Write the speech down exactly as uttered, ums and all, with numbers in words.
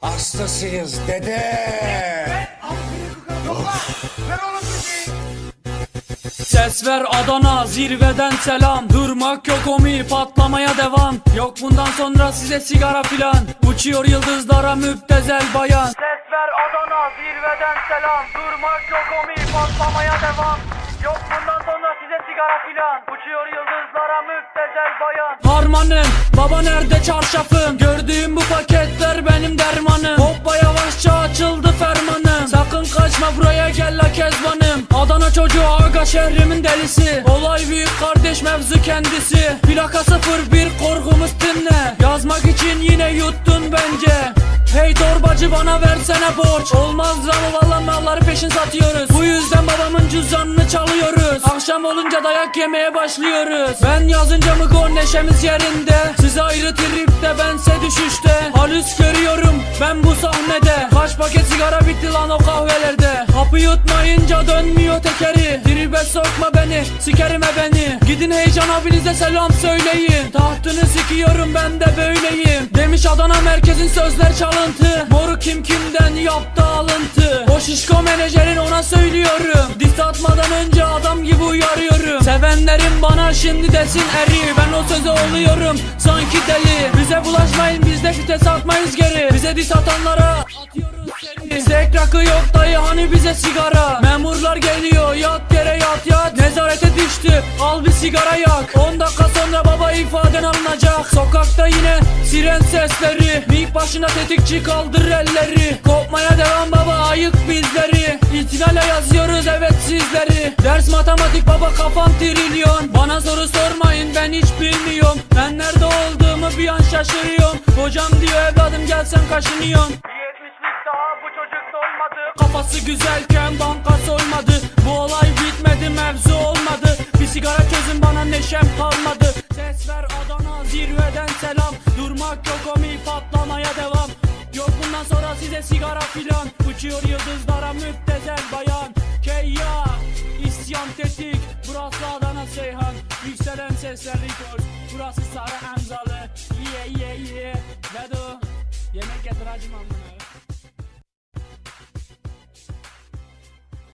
Hastasıyız dede. Ses ver Adana, zirveden selam. Durmak yok omi, patlamaya devam. Yok bundan sonra size sigara filan. Uçuyor yıldızlara müptezel bayan. Ses ver Adana, zirveden selam. Durmak yok omi, patlamaya devam. Yok bundan sonra size sigara filan. Uçuyor yıldızlara müptezel bayan. Harmanım, baba nerede çarşafım? Gördüğüm bu paketler benim dermanım. Hoppa yavaşça açıldı fermanım. Sakın kaçma buraya gel la kezbanım. Adana çocuğu aga şehrimin delisi. Olay büyük kardeş mevzu kendisi. Plaka sıfır bir korkumuz dinle. Yazmak için yine yuttun bence. Hey torbacı bana versene borç. Olmaz ama valla malları peşin satıyoruz. Bu yüzden babamın cüzdanını çalıyoruz. Akşam olunca dayak yemeye başlıyoruz. Ben yazınca mı gol neşemiz yerinde. Siz ayrı tripte bense düşüşte. Halüs görüyorum ben bu sahnede. Kaç paket sigara bitti lan o kahvelerde. Kapı yutmayınca dönmüyor tekeri. Tribe sokma beni, sikerime beni. Gidin heyecan abinize selam söyleyin. Tahtını sikiyorum ben de böyleyim. Demiş Adana merkezin sözler çalıntı. Moru kim kimden yaptı alıntı. O şişko menajerin ona söylüyorum. Diss atmadan önce adam gibi uyarıyorum. Sevenlerim bana şimdi desin eri. Ben o söze oluyorum sanki deli. Bize bulaşmayın bizde fites atmayız geri. Bize diss atanlara atıyoruz seni. Sek rakı yok dayı hani bize sigara. Memurlar geliyor yat yere yat yat. Nezarete düştü al bir sigara yak. On dakika sonra baba ifaden alınacak. Sokakta yine siren sesleri. Mik başına tetikçi kaldır elleri. Kopmaya devam baba ayık bizleri. İtinale yazıyoruz evet sizleri. Ders matematik baba kafam trilyon. Bana soru sormayın ben hiç bilmiyorum. Ben nerede olduğumu bir an şaşırıyorum. Hocam diyor evladım gelsen kaşınıyorum. Yetmişlik daha bu çocuk dolmadı. Kafası güzelken bankası olmadı. Bu olay bitmedi mevzu olmadı. Bir sigara çözün bana neşem kalmadı. Ses ver Adana zirveden selam. Durmak yok omi patlamaya devam. Yok bundan sonra size sigara filan. Uçuyor yıldızlara müptezel bayan. Keyya, isyan tetik. Burası Adana Seyhan. Yükselen sesler rekord. Burası sarı emzalı. Ye ye ye. Vedo. Yemek getir hacım amına.